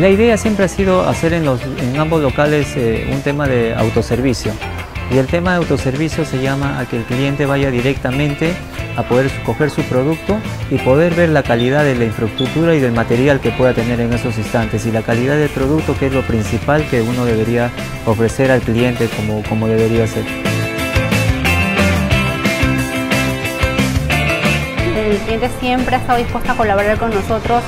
La idea siempre ha sido hacer en ambos locales un tema de autoservicio. Y el tema de autoservicio se llama a que el cliente vaya directamente a poder coger su producto y poder ver la calidad de la infraestructura y del material que pueda tener en esos instantes y la calidad del producto, que es lo principal que uno debería ofrecer al cliente como debería ser. El cliente siempre ha estado dispuesto a colaborar con nosotros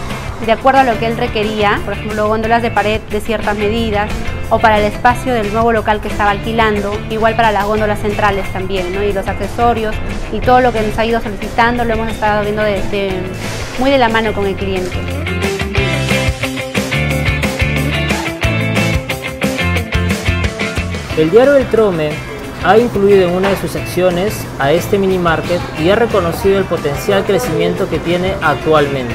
de acuerdo a lo que él requería, por ejemplo, góndolas de pared de ciertas medidas, o para el espacio del nuevo local que estaba alquilando, igual para las góndolas centrales también, ¿no? Y los accesorios y todo lo que nos ha ido solicitando lo hemos estado viendo muy de la mano con el cliente. El diario El Trome ha incluido en una de sus secciones a este mini market y ha reconocido el potencial crecimiento que tiene actualmente.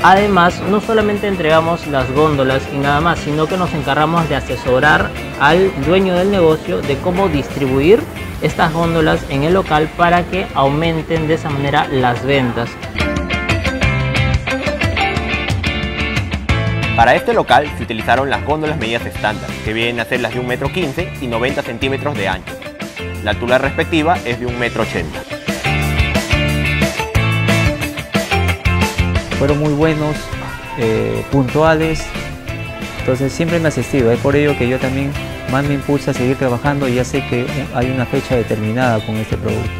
Además, no solamente entregamos las góndolas y nada más, sino que nos encargamos de asesorar al dueño del negocio de cómo distribuir estas góndolas en el local para que aumenten de esa manera las ventas. Para este local se utilizaron las góndolas medidas estándar, que vienen a ser las de 1,15 m y 90 centímetros de ancho. La altura respectiva es de 1,80 m. Fueron muy buenos, puntuales, entonces siempre me ha asistido. Es por ello que yo también más me impulsa a seguir trabajando y ya sé que hay una fecha determinada con este producto.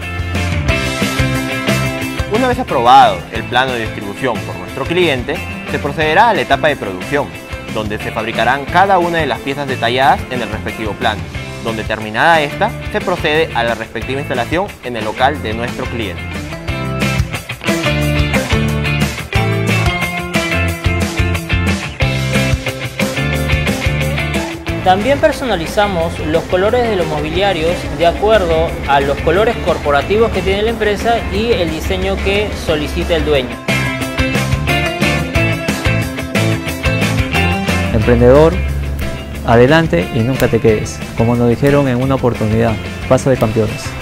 Una vez aprobado el plano de distribución por nuestro cliente, se procederá a la etapa de producción, donde se fabricarán cada una de las piezas detalladas en el respectivo plano, donde terminada esta, se procede a la respectiva instalación en el local de nuestro cliente. También personalizamos los colores de los mobiliarios de acuerdo a los colores corporativos que tiene la empresa y el diseño que solicita el dueño. Emprendedor, adelante y nunca te quedes. Como nos dijeron en una oportunidad, paso de campeones.